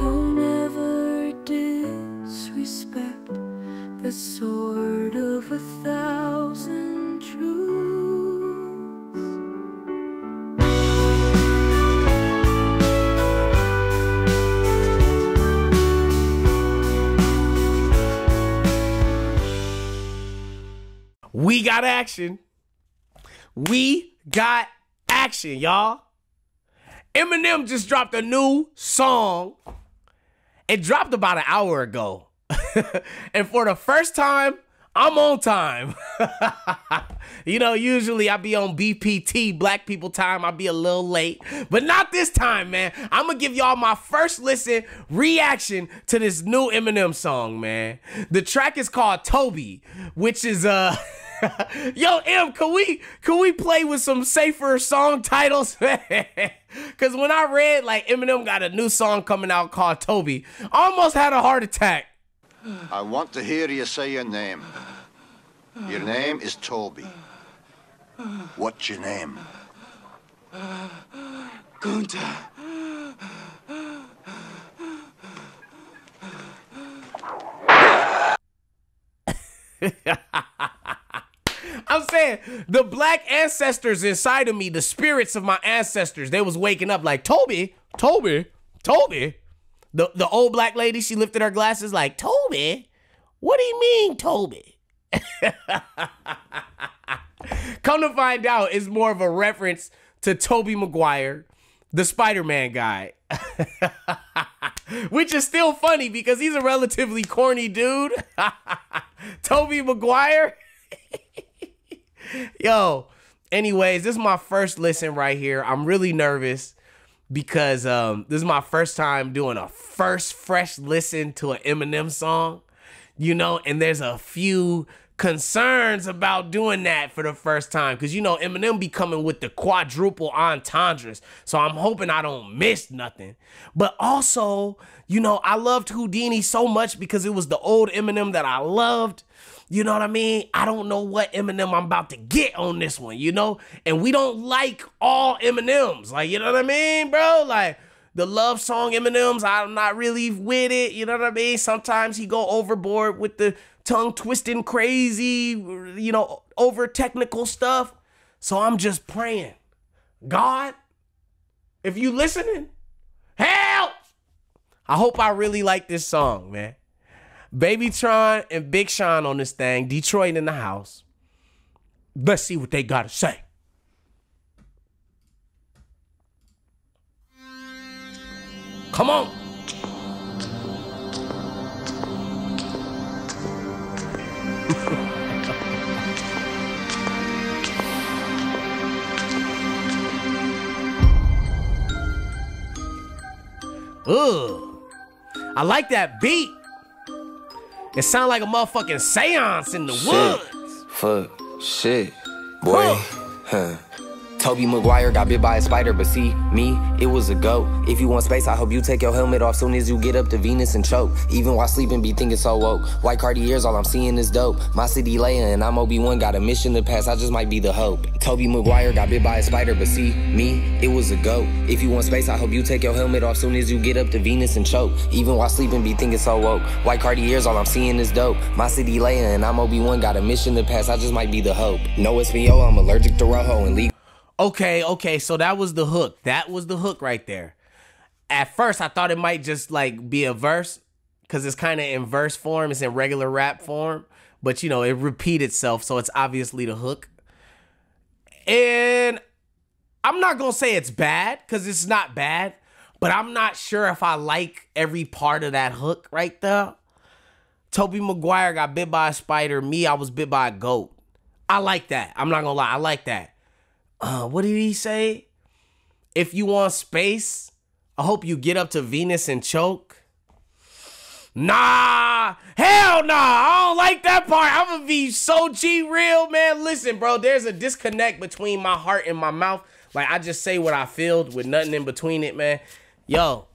Don't ever disrespect the sword of 1,000 truths. We got action. We got action, y'all. Eminem just dropped a new song. It dropped about an hour ago. And for the first time, I'm on time. You know, usually I be on BPT, Black People Time. I be a little late. But not this time, man. I'm going to give y'all my first listen reaction to this new Eminem song, man. The track is called Tobey, which is... Yo, Em, can we play with some safer song titles? Because when I read, like, Eminem got a new song coming out called Tobey, I almost had a heart attack. I want to hear you say your name. Your name is Tobey. What's your name? Gunter. I'm saying the black ancestors inside of me, the spirits of my ancestors, they was waking up like, Tobey, Tobey, Tobey. The old black lady, she lifted her glasses like, Tobey? What do you mean, Tobey? Come to find out, it's more of a reference to Tobey Maguire, the Spider-Man guy. Which is still funny because he's a relatively corny dude. Tobey Maguire. Yo, anyways, this is my first listen right here. I'm really nervous because this is my first time doing a first fresh listen to an Eminem song, you know, and there's a few concerns about doing that for the first time because, you know, Eminem be coming with the quadruple entendres, so I'm hoping I don't miss nothing. But also, you know, I loved Houdini so much because it was the old Eminem that I loved. You know what I mean? I don't know what Eminem I'm about to get on this one, you know? And we don't like all Eminems. Like, you know what I mean, bro? Like, the love song Eminems, I'm not really with it. You know what I mean? Sometimes he go overboard with the tongue-twisting, crazy, you know, over-technical stuff. So I'm just praying. God, if you listening, help! I hope I really like this song, man. BabyTron and Big Sean on this thing. Detroit in the house. Let's see what they gotta say. Come on. Ugh. I like that beat. It sound like a motherfucking seance in the woods. Fuck. Shit. Boy. Huh. Tobey Maguire got bit by a spider, but see, me, it was a goat. If you want space, I hope you take your helmet off soon as you get up to Venus and choke. Even while sleeping, be thinking so woke. White Cartiers, all I'm seeing is dope. My city Leia and I'm Obi-Wan, got a mission to pass, I just might be the hope. Tobey Maguire got bit by a spider, but see, me, it was a goat. If you want space, I hope you take your helmet off soon as you get up to Venus and choke. Even while sleeping, be thinking so woke. White Cartiers, all I'm seeing is dope. My city Leia and I'm Obi-Wan, got a mission to pass, I just might be the hope. No Espanol, I'm allergic to Rojo and legal. Okay, so that was the hook. That was the hook right there. At first, I thought it might just, like, be a verse because it's kind of in verse form. It's in regular rap form. But, you know, it repeats itself, so it's obviously the hook. And I'm not going to say it's bad because it's not bad, but I'm not sure if I like every part of that hook right there. Tobey Maguire got bit by a spider. Me, I was bit by a goat. I like that. I'm not going to lie. I like that. What did he say? If you want space, I hope you get up to Venus and choke. Nah, hell nah, I don't like that part. I'm gonna be so G-real, man. Listen, bro, there's a disconnect between my heart and my mouth. Like, I just say what I feel with nothing in between it, man. Yo,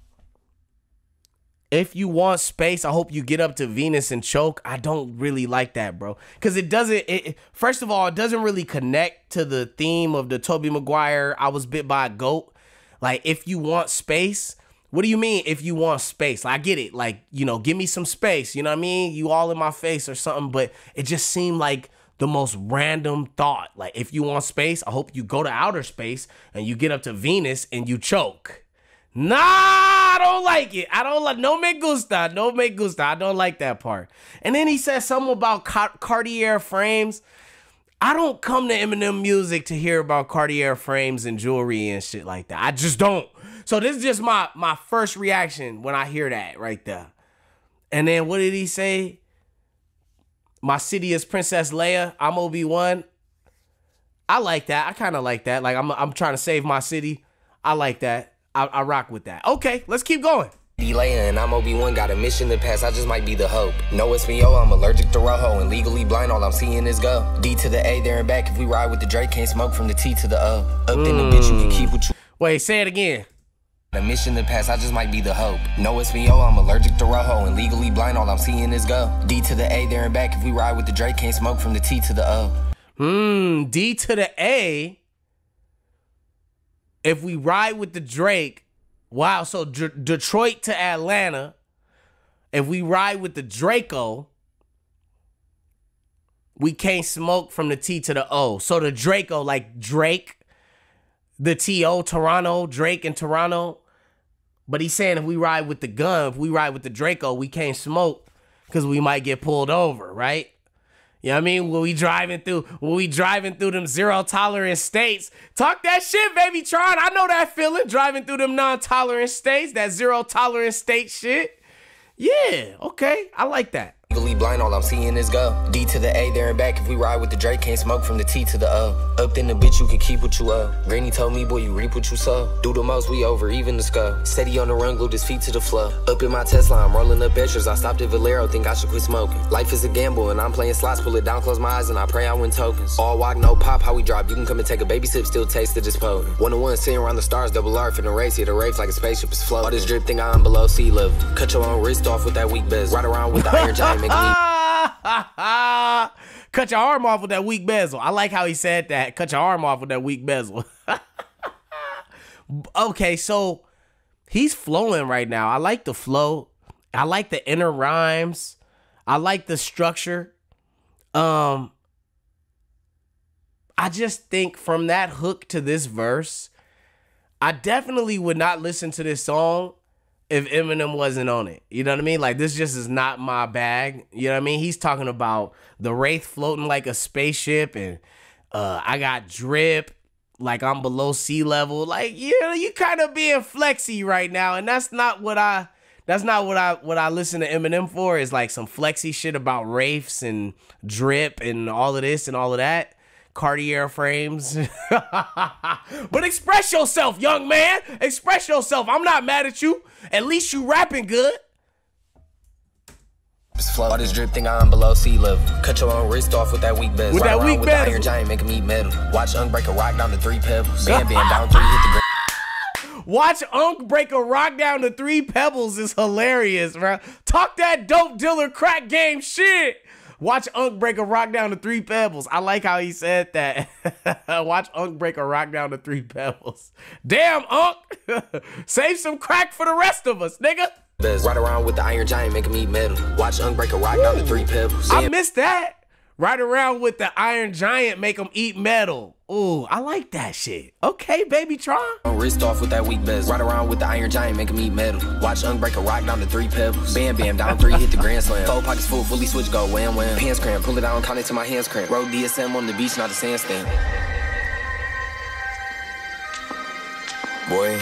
if you want space, I hope you get up to Venus and choke. I don't really like that, bro. Because it doesn't, first of all, it doesn't really connect to the theme of the Tobey Maguire, I was bit by a goat. Like, if you want space, What do you mean if you want space? Like, I get it. Like, you know, give me some space. You know what I mean? You all in my face or something. But it just seemed like the most random thought. Like, if you want space, I hope you go to outer space and you get up to Venus and you choke. Nah, I don't like it. I don't like, no me gusta, no me gusta. I don't like that part. And then he said something about Cartier frames. I don't come to Eminem music to hear about Cartier frames and jewelry and shit like that. I just don't. So this is just my first reaction when I hear that right there. And then what did he say? My city is Princess Leia. I'm Obi-Wan. I like that. I kind of like that. Like, I'm trying to save my city. I like that. I rock with that. Okay, let's keep going. Delay and I'm Obi-Wan, got a mission to pass, I just might be the hope. No Espanol, I'm allergic to Rojo, and legally blind, all I'm seeing is go. D to the A, there and back, if we ride with the Drake, can't smoke from the T to the O. Up in the bitch, you can keep what you... Wait, say it again. A mission to pass, I just might be the hope. No Espanol, I'm allergic to Rojo, and legally blind, all I'm seeing is go. D to the A, there and back, if we ride with the Drake, can't smoke from the T to the O. D to the A... If we ride with the Drake, wow, so Detroit to Atlanta, if we ride with the Draco, we can't smoke from the T to the O. So the Draco, like Drake, the T-O, Toronto, Drake and Toronto. But he's saying if we ride with the gun, if we ride with the Draco, we can't smoke because we might get pulled over, right? You know what I mean? When we driving through them zero tolerance states, talk that shit, BabyTron. I know that feeling, driving through them non-tolerant states, that zero tolerance state shit. Yeah, okay, I like that. Legally blind, all I'm seeing is go. D to the A, there and back. If we ride with the Drake, can't smoke from the T to the O. Up in the bitch, you can keep what you owe. Granny told me, boy, you reap what you sow. Do the most, we over, even the skull. Steady on the run, glued his feet to the floor. Up in my Tesla, I'm rolling up extras. I stopped at Valero, think I should quit smoking. Life is a gamble, and I'm playing slots. Pull it down, close my eyes, and I pray I win tokens. All walk, no pop, how we drop. You can come and take a baby sip, still taste the disposal. One-on-one, sitting around the stars, double R, finna race. Hit a race like a spaceship is floating. All this drip thing, I'm below sea level. Cut your own wrist off with that weak bezel. Ride around with the iron giant. Cut your arm off with that weak bezel. I like how he said that. Cut your arm off with that weak bezel. Okay, so he's flowing right now. I like the flow. I like the inner rhymes. I like the structure. I just think from that hook to this verse, I definitely would not listen to this song if Eminem wasn't on it. You know what I mean? Like, this just is not my bag. You know what I mean? He's talking about the Wraith floating like a spaceship, and I got drip like I'm below sea level. Like, you know, you kind of being flexy right now, and that's not what I listen to Eminem for, is like some flexy shit about Wraiths and drip and all of this and all of that. Cartier frames. But express yourself, young man. Express yourself. I'm not mad at you. At least you rapping good. All this drip thing, I'm below sea level. Cut your own wrist off with that weak bezel. With that weak bezel. With the iron giant, making me metal. Watch Unk break a rock down to 3 pebbles. Bam, bam, down 3, hit the ground. Watch Unk break a rock down to 3 pebbles is hilarious, bro. Talk that dope dealer crack game shit. Watch Unk break a rock down to 3 pebbles. I like how he said that. Watch Unk break a rock down to 3 pebbles. Damn, Unk. Save some crack for the rest of us, nigga. Ride around with the iron giant, making me metal. Watch Unk break a rock down to 3 pebbles. I missed that. Ride around with the iron giant, make him eat metal. Ooh, I like that shit. Okay, BabyTron. Wrist off with that weak bezel. Ride around with the iron giant, make him eat metal. Watch Unk break a rock down to 3 pebbles. Bam, bam, down 3, hit the grand slam. 4 pockets full, fully switch, go wham, wham. Pants cram, pull it out, count it to my hands cramp. Roll DSM on the beach, not a sandstand. Boy.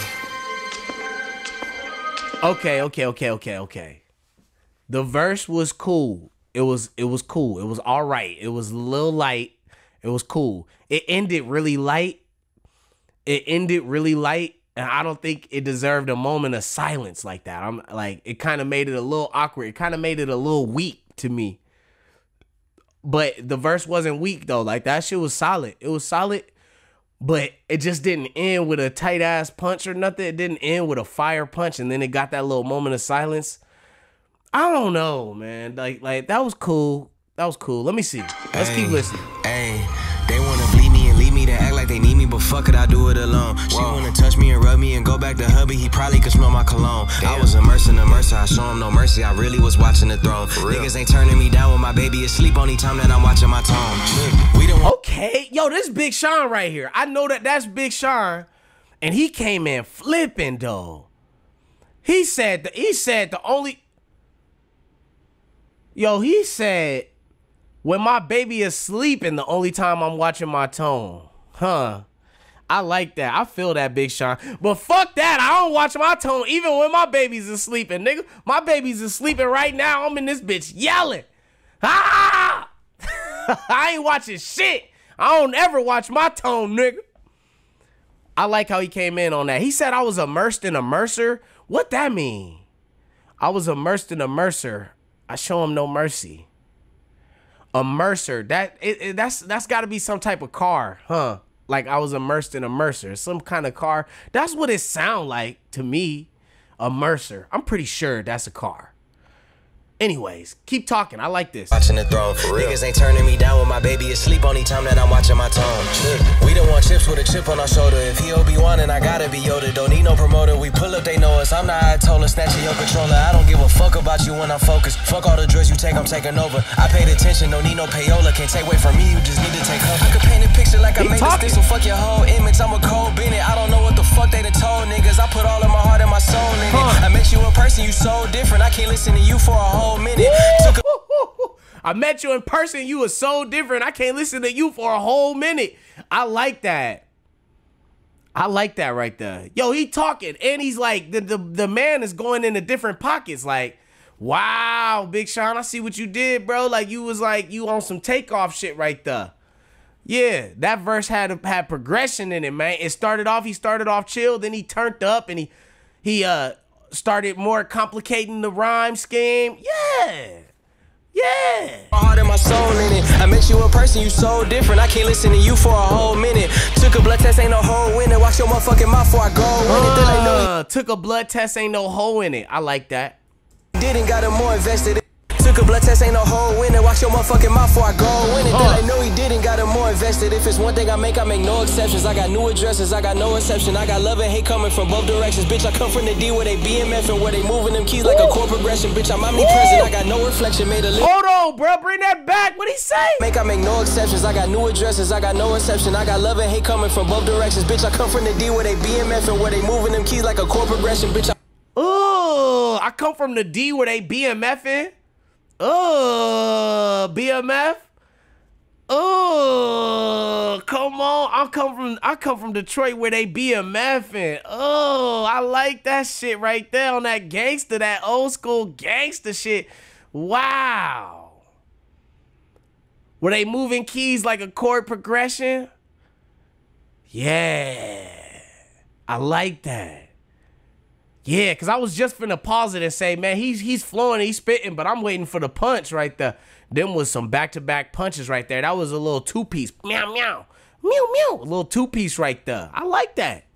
Okay. The verse was cool. It was cool. It was all right. It was a little light. It was cool. It ended really light. And I don't think it deserved a moment of silence like that. I'm like, it kind of made it a little awkward. It kind of made it a little weak to me. But the verse wasn't weak though. Like, that shit was solid. It was solid, but it just didn't end with a tight ass punch or nothing. It didn't end with a fire punch. And then it got that little moment of silence. I don't know, man. Like that was cool. Let me see. Let's keep listening. Hey, they wanna bleed me and leave me to act like they need me. but fuck it, I do it alone. She wanna touch me and rub me and go back to hubby, he probably could smell my cologne. Damn. I was immersed in the mercy, I show him no mercy, I really was watching the throne. Niggas ain't turning me down when my baby is asleep, only time that I'm watching my tone. We don't okay, yo, this Big Sean right here. I know that that's Big Sean, and he came in flipping, though. He said, when my baby is sleeping, the only time I'm watching my tone. Huh. I like that. I feel that, Big Sean. But fuck that. I don't watch my tone even when my babies is sleeping, nigga. My babies is sleeping right now. I'm in this bitch yelling. Ah! I ain't watching shit. I don't ever watch my tone, nigga. I like how he came in on that. He said I was immersed in a mercer. What that mean? I was immersed in a mercer. I show him no mercy. A mercer. That's got to be some type of car, huh? Like I was immersed in a mercer, some kind of car. That's what it sound like to me. A mercer. I'm pretty sure that's a car. Anyways, keep talking. I like this. Watching the throne. Niggas ain't turning me down when my baby is asleep. Only time that I'm watching my tone. We don't want chips with a chip on our shoulder. If he Obi-Wan and I gotta be Yoda. Don't need no promoter. We pull up, they know us. I'm the Ayatollah, snatching your controller. I don't give a fuck about you when I'm focused. Fuck all the drugs you take, I'm taking over. I paid attention, don't need no payola. Can't take away from me, you just need to take home. I could paint a picture like I made a stencil. Fuck your whole image. I'm a cold Bennett. I don't know what the fuck they done told niggas. I put all of my heart and my soul in it. I met you in person, you so different. I can't listen to you for a whole minute. I met you in person, you were so different, I can't listen to you for a whole minute. I like that. I like that right there. Yo, he talking and he's like the man is going into different pockets. Like, wow, Big Sean, I see what you did, bro. Like you was like you on some takeoff shit right there. Yeah, that verse had progression in it, man. It started off, he started off chill, then he turned up and he started more complicating the rhyme scheme. Yeah. Yeah. My heart and my soul in it. I met you in person, you so different. I can't listen to you for a whole minute. Took a blood test, ain't no hole in it. Watch your motherfucking mouth before I go in it. Took a blood test, ain't no hole in it. I like that. Didn't got him more invested in Took a blood test, ain't no hole in it. Watch your motherfucking mouth before I go in it. Then I know he didn't got him more invested. If it's one thing I make no exceptions. I got new addresses, I got no exception. I got love and hate coming from both directions. Bitch, I come from the D where they BMF and where they moving them keys like a chord progression. Bitch, I'm omnipresent, I got no reflection. Made a list. Hold on, bro, bring that back. What'd he say? I make no exceptions. I got new addresses, I got no exception. I got love and hate coming from both directions. Bitch, I come from the D where they BMF and where they moving them keys like a chord progression. Bitch, I come from the D where they BMFing. BMF. Come on. I come from Detroit where they BMFing. Oh, I like that shit right there on that gangster, that old school gangster shit. Wow. Were they moving keys like a chord progression? Yeah. I like that. Yeah, because I was just finna pause it and say, man, he's flowing, he's spitting, but I'm waiting for the punch right there. Them was some back-to-back punches right there. That was a little two-piece. Meow, meow. Meow, meow. A little two-piece right there. I like that.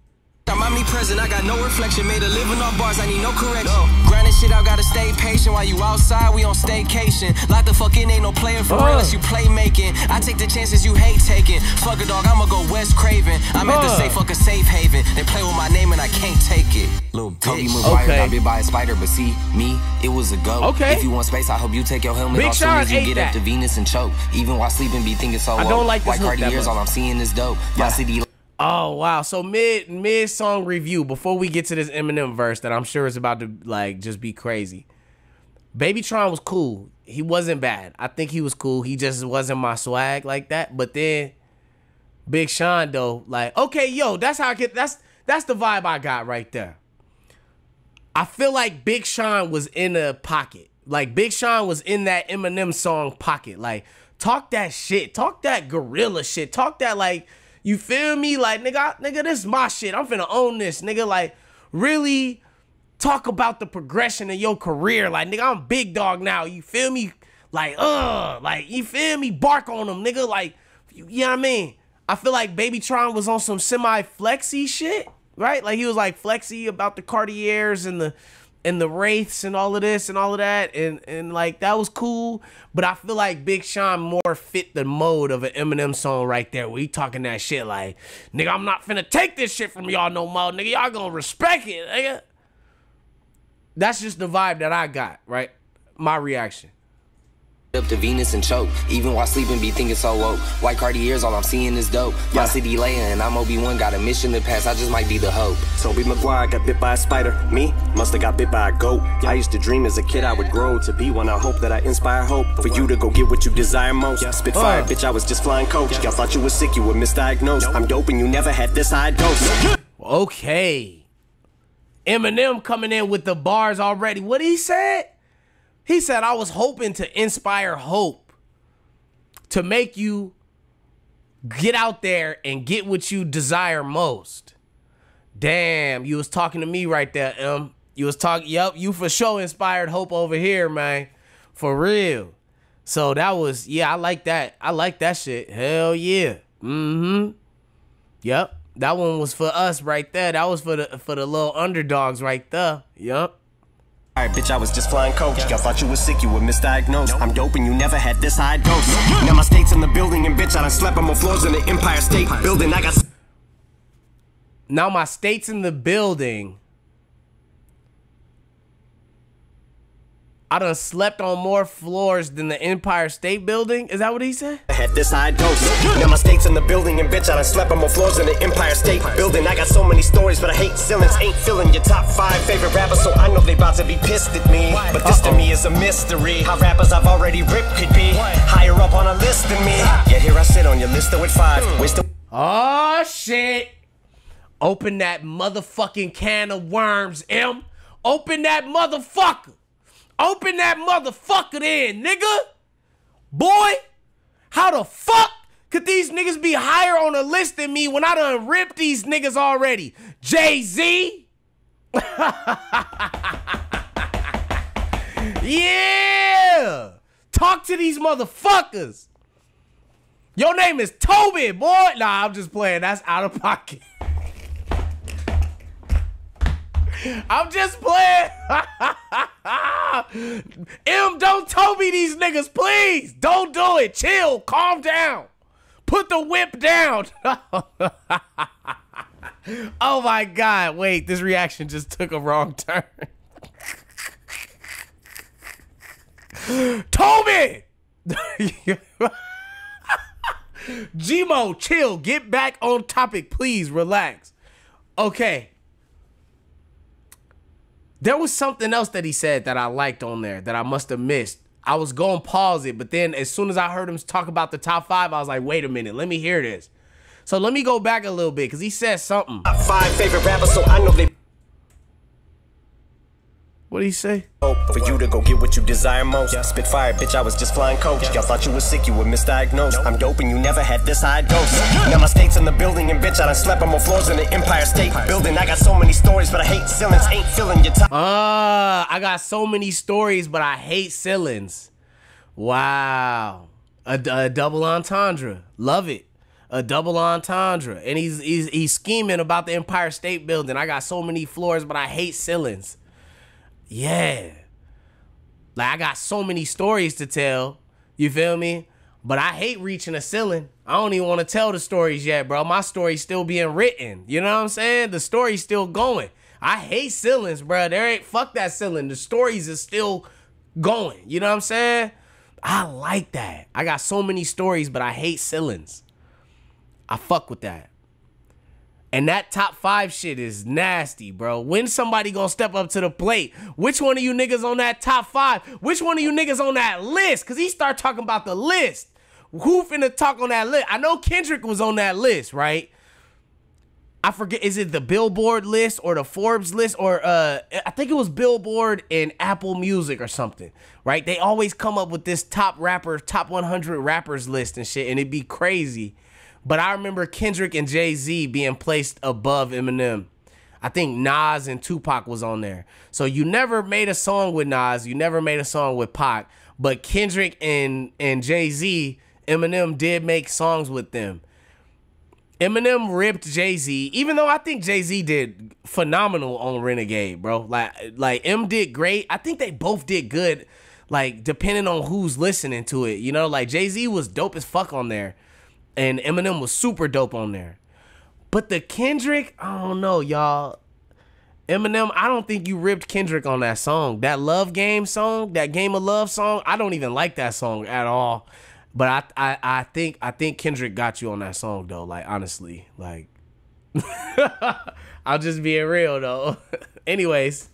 I'm omnipresent, I got no reflection. Made a living on bars, I need no correction. Grinding shit out, gotta stay patient. While you outside, we on staycation. Lock the fuck in, ain't no player for real unless you play making. I take the chances you hate taking. Fuck a dog, I'ma go West Craven. I'm at the safe, fuck a safe haven. They play with my name and I can't take it. Little Tobey Maguire got bit by a spider, but see me, it was a go. Okay. If you want space, I hope you take your helmet off soon as you get up to Venus and choke. Even while sleeping, be thinking so I don't like this. White Cartiers, all I'm seeing is dope. My city. Oh, wow. So mid song review, before we get to this Eminem verse that I'm sure is about to like just be crazy. BabyTron was cool. He wasn't bad. I think he was cool. He just wasn't my swag like that. But then Big Sean though, like, okay, yo, that's how I get, that's the vibe I got right there. I feel like Big Sean was in a pocket. Like Big Sean was in that Eminem song pocket. Like talk that shit, talk that gorilla shit, talk that like, you feel me? Like, nigga, this is my shit. I'm finna own this, nigga. Like, really talk about the progression of your career. Like, nigga, I'm big dog now. You feel me? Like, you feel me? Bark on them, nigga. Like, you know what I mean? I feel like BabyTron was on some semi-flexy shit, right? Like, he was, like, flexy about the Cartiers and the and the Wraiths and all of this and all of that, and like that was cool, but I feel like Big Sean more fit the mode of an Eminem song right there, where he talking that shit like, nigga, I'm not finna take this shit from y'all no more, nigga, y'all gonna respect it, nigga. That's just the vibe that I got, right? My reaction. Up to Venus and choke, even while sleeping be thinking so woke. White Cartiers, all I'm seeing is dope. My city layer and I'm Obi-Wan, got a mission to pass, I just might be the hope. Tobey Maguire got bit by a spider, me must have got bit by a goat. I used to dream as a kid I would grow to be one. I hope that I inspire hope for you to go get what you desire most. Spitfire, bitch, I was just flying coach. Y'all thought you were sick, you were misdiagnosed. I'm dope and you never had this high dose. Okay, Eminem coming in with the bars already. What he said? He said, I was hoping to inspire hope, to make you get out there and get what you desire most. Damn, you was talking to me right there, Em. You was talking, yup, you for sure inspired hope over here, man. For real. So that was, yeah, I like that. I like that shit. Hell yeah. Mm-hmm. Yup. That one was for us right there. That was for the little underdogs right there. Yup. Alright, bitch, I was just flying coach. Y'all thought you were sick, you were misdiagnosed. I'm dope and you never had this high dose. Now my state's in the building, and bitch, I done slept on more floors in the Empire State Building. I got. Now my state's in the building. I done slept on more floors than the Empire State Building. Is that what he said? I had this high dose. Now my state's in the building, and bitch, I done slept on more floors than the Empire State Building. I got so many stories, but I hate ceilings. Ain't feeling your top 5 favorite rappers, so I know they about to be pissed at me. But this to me is a mystery. How rappers I've already ripped could be higher up on a list than me. Yeah, here I sit on your list though at 5. Oh shit! Open that motherfucking can of worms, M. Open that motherfucker. Open that motherfucker then, nigga. Boy, how the fuck could these niggas be higher on a list than me when I done ripped these niggas already? Jay-Z? Yeah! Talk to these motherfuckers. Your name is Tobey, boy. Nah, I'm just playing. That's out of pocket. I'm just playing. M, don't Tobey these niggas, please. Don't do it. Chill. Calm down. Put the whip down. Oh my God. Wait, this reaction just took a wrong turn. Tobey! G-Mo, chill. Get back on topic, please. Relax. Okay. There was something else that he said that I liked on there that I must have missed. I was going to pause it, but then as soon as I heard him talk about the top 5, I was like, wait a minute, let me hear this. So let me go back a little bit, because he said something. Top 5 favorite rappers, so I know they... What did he say? For you to go get what you desire most. Spitfire, bitch, I was just flying coach. Y'all thought you were sick, you were misdiagnosed. I'm dope and you never had this high dose. Now my state's in the building, and bitch, I done slept on more floors in the Empire State Building. I got so many stories, but I hate ceilings. Ain't feeling your time. I got so many stories, but I hate ceilings. Wow. A double entendre. Love it. A double entendre. And he's scheming about the Empire State Building. I got so many floors, but I hate ceilings. Yeah, like I got so many stories to tell, you feel me? But I hate reaching a ceiling. I don't even want to tell the stories yet, bro. My story's still being written, you know what I'm saying? The story's still going. I hate ceilings, bro. There ain't, fuck that ceiling. The stories is still going, you know what I'm saying? I like that. I got so many stories, but I hate ceilings. I fuck with that. And that top 5 shit is nasty, bro. When somebody gonna step up to the plate? Which one of you niggas on that top 5? Which one of you niggas on that list? Because he start talking about the list. Who finna talk on that list? I know Kendrick was on that list, right? I forget, is it the Billboard list or the Forbes list? Or I think it was Billboard and Apple Music or something, right? They always come up with this top rapper, top 100 rappers list and shit, and it'd be crazy. But I remember Kendrick and Jay-Z being placed above Eminem. I think Nas and Tupac was on there. So you never made a song with Nas. You never made a song with Pac. But Kendrick and Jay-Z, Eminem did make songs with them. Eminem ripped Jay-Z, even though I think Jay-Z did phenomenal on Renegade, bro. Like M did great. I think they both did good, like, depending on who's listening to it, you know? Like, Jay-Z was dope as fuck on there, and Eminem was super dope on there. But the Kendrick, I don't know, y'all. Eminem, I don't think you ripped Kendrick on that song. That Love Game song, that Game of Love song, I don't even like that song at all. But I think Kendrick got you on that song though. Like, honestly, like, I'll just being real though. Anyways,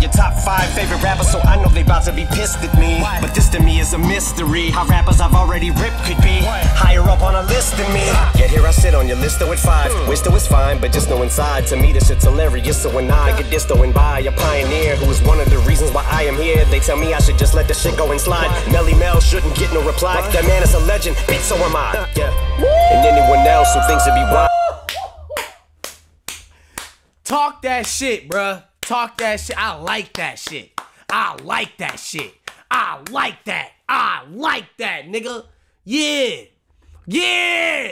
your top 5 favorite rappers, so I know they about to be pissed at me. What? But this to me is a mystery. How rappers I've already ripped could be what? Higher up on a list than me. Yet here I sit on your list though at 5. Wish though it's fine, but just know inside to me this shit's hilarious. So when I get this though and buy a pioneer who is one of the reasons why I am here. They tell me I should just let the shit go and slide. What? Melly Mel shouldn't get no reply. What? That man is a legend, bitch, so am I. Yeah. And anyone else who thinks it'd be wild. Talk that shit, bruh. Talk that shit. I like that shit. I like that shit. I like that. I like that, nigga. Yeah. Yeah.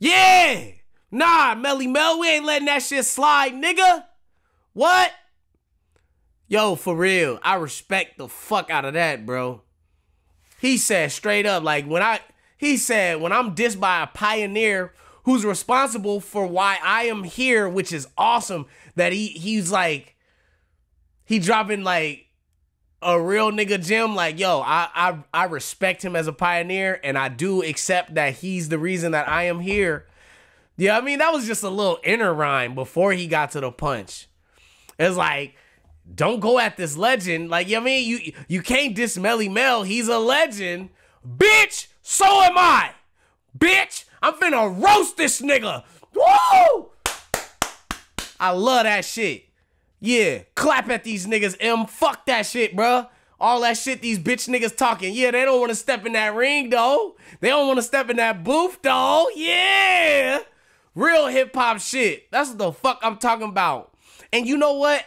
Yeah. Nah, Melly Mel, we ain't letting that shit slide, nigga. What? Yo, for real. I respect the fuck out of that, bro. He said straight up, like, he said when I'm dissed by a pioneer who's responsible for why I am here, which is awesome that he's like, he dropping like a real nigga gem. Like, yo, I respect him as a pioneer, and I do accept that he's the reason that I am here. Yeah, I mean, that was just a little inner rhyme before he got to the punch. It's like, don't go at this legend. Like, you know what I mean? You can't diss Melly Mel. He's a legend. Bitch, so am I. Bitch, I'm finna roast this nigga. Woo! I love that shit. Yeah, clap at these niggas, M. Fuck that shit, bruh. All that shit these bitch niggas talking. Yeah, they don't want to step in that ring, though. They don't want to step in that booth, though. Yeah. Real hip-hop shit. That's what the fuck I'm talking about. And you know what?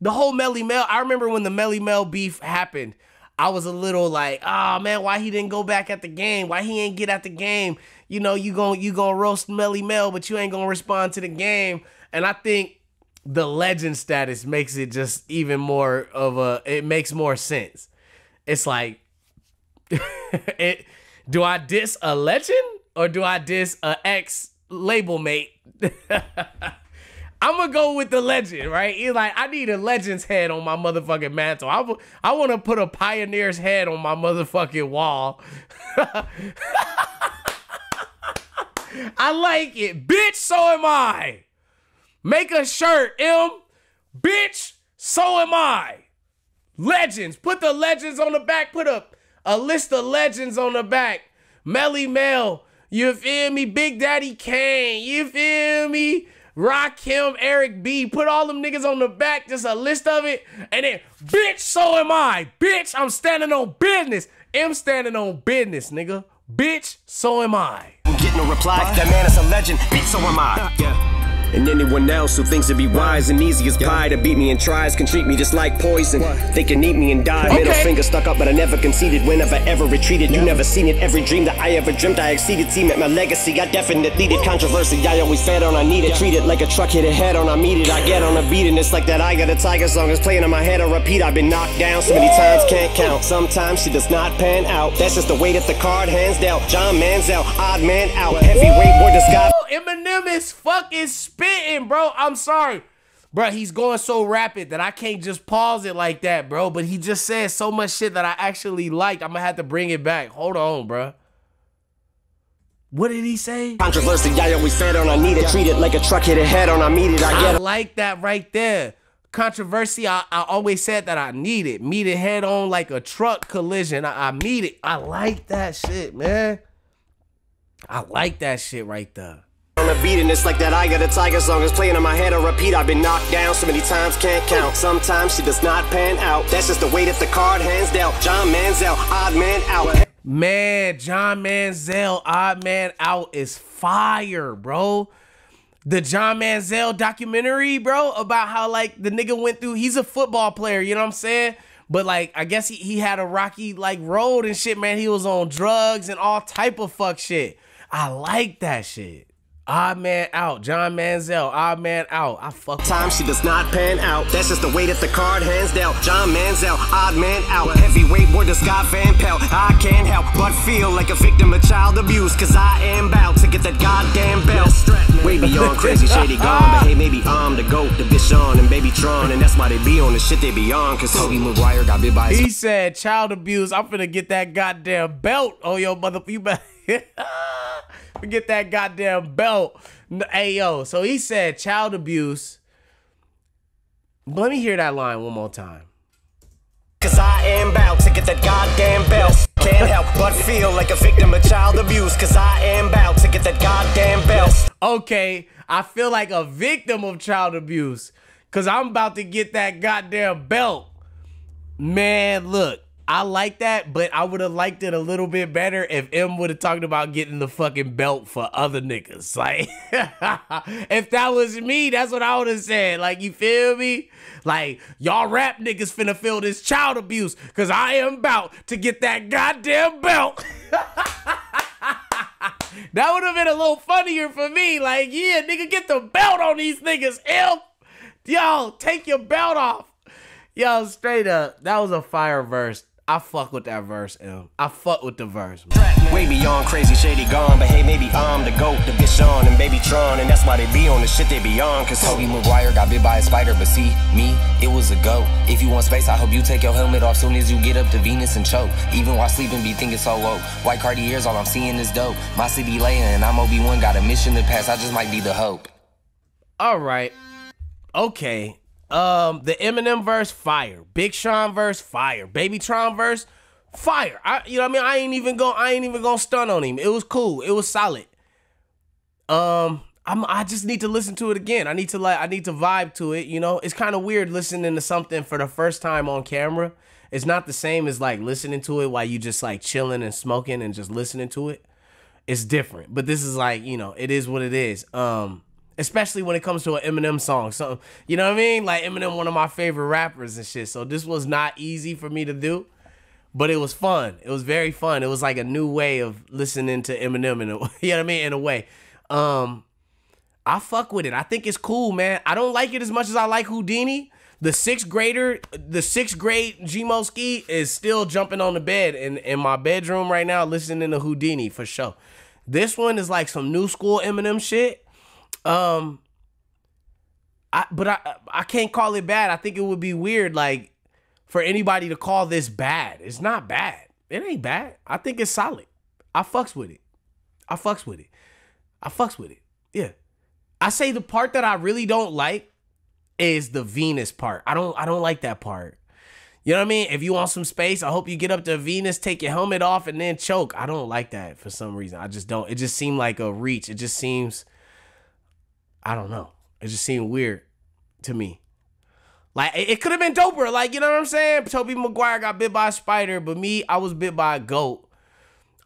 The whole Melly Mel, I remember when the Melly Mel beef happened. I was a little like, oh, man, why he didn't go back at the game? Why he ain't get at the game? You know, you gonna roast Melly Mel, but you ain't gonna respond to the game. And I think the legend status makes it just even more of a, it makes more sense. It's like, do I diss a legend or do I diss a ex-label mate? I'm gonna go with the legend, right? He's like, I need a legend's head on my motherfucking mantle. I want to put a pioneer's head on my motherfucking wall. I like it. Bitch, so am I. Make a shirt, M. Bitch, so am I. Legends. Put the legends on the back. Put up a list of legends on the back. Melly Mel, you feel me? Big Daddy Kane, you feel me? Rakim, Eric B. Put all them niggas on the back, just a list of it. And then, bitch, so am I. Bitch, I'm standing on business. I'm standing on business, nigga. Bitch, so am I. Get no reply. What? That man is a legend. Bitch, so am I. Yeah. And anyone else who thinks it'd be wise and easy as pie to beat me and tries can treat me just like poison. What? They can eat me and die. Okay. Middle finger stuck up, but I never conceded. Whenever ever retreated, you never seen it. Every dream that I ever dreamt, I exceeded. Team at my legacy, I definitely did. Controversy, I always fed on. I need it. Treat it like a truck hit a head on. I meet it. I get on a beat, and it's like that Eye of the Tiger song is playing in my head. I repeat. I've been knocked down so many times, can't count. Sometimes she does not pan out. That's just the way that the card hands dealt. John Manziel, odd man out. Heavyweight boy disguise. Eminem is fucking spitting, bro. I'm sorry, bro. He's going so rapid that I can't just pause it like that, bro. But he just said so much shit that I actually liked. I'm gonna have to bring it back. Hold on, bro. What did he say? Controversy, I always fed on. I need it. Treat it like a truck hit a head on. I meet it. I get it. I like that right there. Controversy, I always said that I need it. Meet it head on like a truck collision. I meet it. I like that shit, man. I like that shit right there. On a beat, and it's like that I got a tiger song is playing in my head. I repeat, I've been knocked down so many times, can't count. Sometimes she does not pan out. That's just the way that the card hands dealt. John Manziel, odd man out. Man, John Manziel, odd man out is fire, bro. The John Manziel documentary, bro, about how like the nigga went through. He's a football player, you know what I'm saying? But like, I guess he had a rocky like road and shit, man. He was on drugs and all type of fuck shit. I like that shit. Odd Man Out, John Manziel, Odd Man Out. I fuck with time, she does not pan out. That's just the way that the card hands down. John Manziel, Odd Man Out. Heavyweight boy to Scott Van Pelt. I can't help but feel like a victim of child abuse, cause I am about to get that goddamn belt. Way beyond Crazy Shady gone, but hey, maybe I'm the GOAT, the Big Sean and BabyTron, and that's why they be on the shit they be on, cause Tobey Maguire got bit by his... He said, child abuse, I'm finna get that goddamn belt on your mother... You better... Get that goddamn belt. Hey, yo. So he said child abuse. Let me hear that line one more time. Cause I am about to get that goddamn belt. Can't help but feel like a victim of child abuse. Cause I am about to get that goddamn belt. Okay. I feel like a victim of child abuse. Cause I'm about to get that goddamn belt. Man, look. I like that, but I would have liked it a little bit better if M would have talked about getting the fucking belt for other niggas. Like, if that was me, that's what I would have said. Like, you feel me? Like, y'all rap niggas finna feel this child abuse because I am about to get that goddamn belt. That would have been a little funnier for me. Like, yeah, nigga, get the belt on these niggas, M. Yo, take your belt off. Yo, straight up, that was a fire verse. I fuck with that verse, M. I fuck with the verse. Man. Way beyond Crazy Shady gone, but hey, maybe I'm the GOAT, the Big Sean and BabyTron, and that's why they be on the shit they be on, cause Tobey Maguire got bit by a spider, but see, me, it was a goat. If you want space, I hope you take your helmet off soon as you get up to Venus and choke. Even while sleeping, be thinking so woke. White Cartiers, all I'm seeing is dope. My city laying, and I'm Obi-Wan, got a mission to pass, I just might be the hope. All right, okay. The Eminem verse, fire. Big Sean verse, fire. BabyTron verse, fire. You know what I mean? I ain't even gonna stun on him. It was cool. It was solid. I just need to listen to it again. I need to vibe to it. You know, it's kind of weird listening to something for the first time on camera. It's not the same as like listening to it while you just like chilling and smoking and just listening to it. It's different, but this is like, you know, it is what it is. Especially when it comes to an Eminem song. So, you know what I mean? Like, Eminem, one of my favorite rappers and shit. So this was not easy for me to do, but it was fun. It was very fun. It was like a new way of listening to Eminem in a, you know what I mean? In a way. I fuck with it. I think it's cool, man. I don't like it as much as I like Houdini. The sixth grade G-Mo Skee is still jumping on the bed in my bedroom right now listening to Houdini for sure. This one is like some new school Eminem shit. But I can't call it bad. I think it would be weird, like, for anybody to call this bad. It's not bad. It ain't bad. I think it's solid. I fucks with it. I fucks with it. I fucks with it. Yeah. I say the part that I really don't like is the Venus part. I don't like that part. You know what I mean? If you want some space, I hope you get up to Venus, take your helmet off, and then choke. I don't like that for some reason. I just don't. It just seemed like a reach. It just seems... I don't know. It just seemed weird to me. Like, it could have been doper. Like, you know what I'm saying? Tobey Maguire got bit by a spider, but me, I was bit by a goat.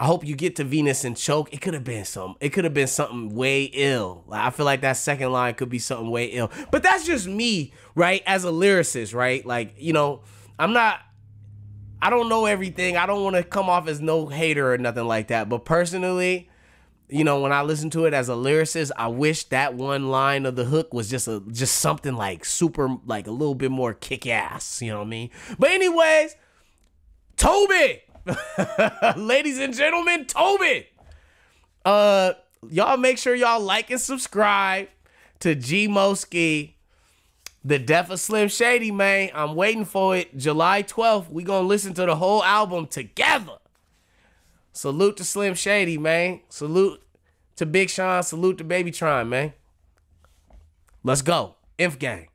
I hope you get to Venus and choke. It could have been something. It could have been something way ill. Like, I feel like that second line could be something way ill. But that's just me, right? As a lyricist, right? Like, you know, I don't know everything. I don't want to come off as no hater or nothing like that. But personally... You know, when I listen to it as a lyricist, I wish that one line of the hook was just something like super, like a little bit more kick ass. You know what I mean? But anyways, Tobey, ladies and gentlemen, Tobey, y'all make sure y'all like and subscribe to G-Mo Skee, The Death of Slim Shady, man. I'm waiting for it. July 12th, we gonna listen to the whole album together. Salute to Slim Shady, man. Salute to Big Sean. Salute to BabyTron, man. Let's go. Inf Gang.